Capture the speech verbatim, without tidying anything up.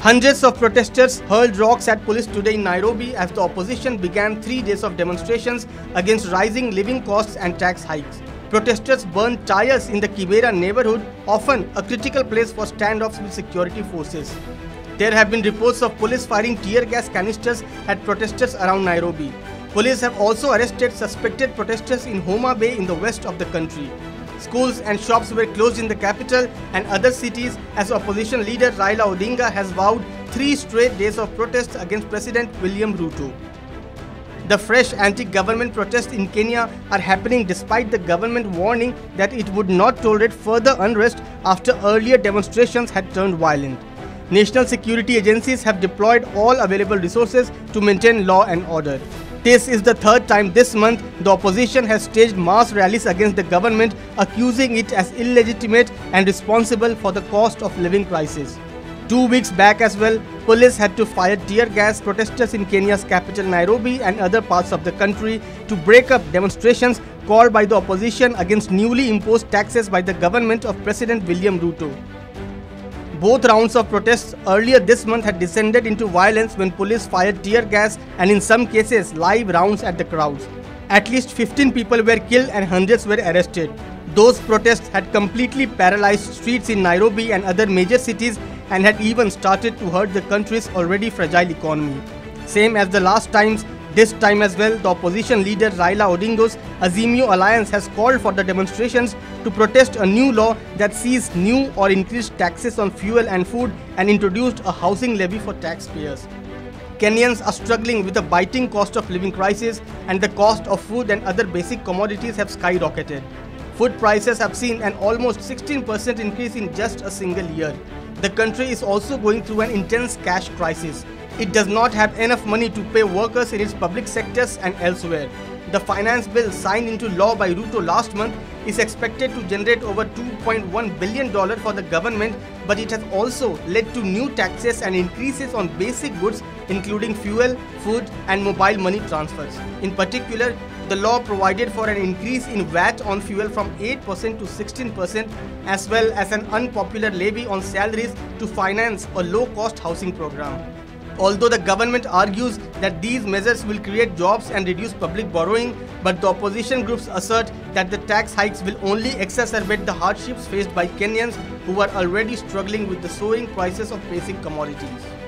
Hundreds of protesters hurled rocks at police today in Nairobi as the opposition began three days of demonstrations against rising living costs and tax hikes. Protesters burned tires in the Kibera neighborhood, often a critical place for standoffs with security forces. There have been reports of police firing tear gas canisters at protesters around Nairobi. Police have also arrested suspected protesters in Homa Bay in the west of the country. Schools and shops were closed in the capital and other cities as opposition leader Raila Odinga has vowed three straight days of protests against President William Ruto. The fresh anti-government protests in Kenya are happening despite the government warning that it would not tolerate further unrest after earlier demonstrations had turned violent. National security agencies have deployed all available resources to maintain law and order. This is the third time this month the opposition has staged mass rallies against the government, accusing it as illegitimate and responsible for the cost of living crisis. Two weeks back as well, police had to fire tear gas protesters in Kenya's capital Nairobi and other parts of the country to break up demonstrations called by the opposition against newly imposed taxes by the government of President William Ruto. Both rounds of protests earlier this month had descended into violence when police fired tear gas and in some cases live rounds at the crowds. At least fifteen people were killed and hundreds were arrested. Those protests had completely paralyzed streets in Nairobi and other major cities and had even started to hurt the country's already fragile economy. Same as the last times, this time as well, the opposition leader Raila Odinga's Azimio Alliance has called for the demonstrations to protest a new law that sees new or increased taxes on fuel and food and introduced a housing levy for taxpayers. Kenyans are struggling with the biting cost of living crisis, and the cost of food and other basic commodities have skyrocketed. Food prices have seen an almost sixteen percent increase in just a single year. The country is also going through an intense cash crisis. It does not have enough money to pay workers in its public sectors and elsewhere. The finance bill signed into law by Ruto last month is expected to generate over two point one billion dollars for the government, but it has also led to new taxes and increases on basic goods including fuel, food and mobile money transfers. In particular, the law provided for an increase in V A T on fuel from eight percent to sixteen percent, as well as an unpopular levy on salaries to finance a low-cost housing program. Although the government argues that these measures will create jobs and reduce public borrowing, but the opposition groups assert that the tax hikes will only exacerbate the hardships faced by Kenyans who are already struggling with the soaring prices of basic commodities.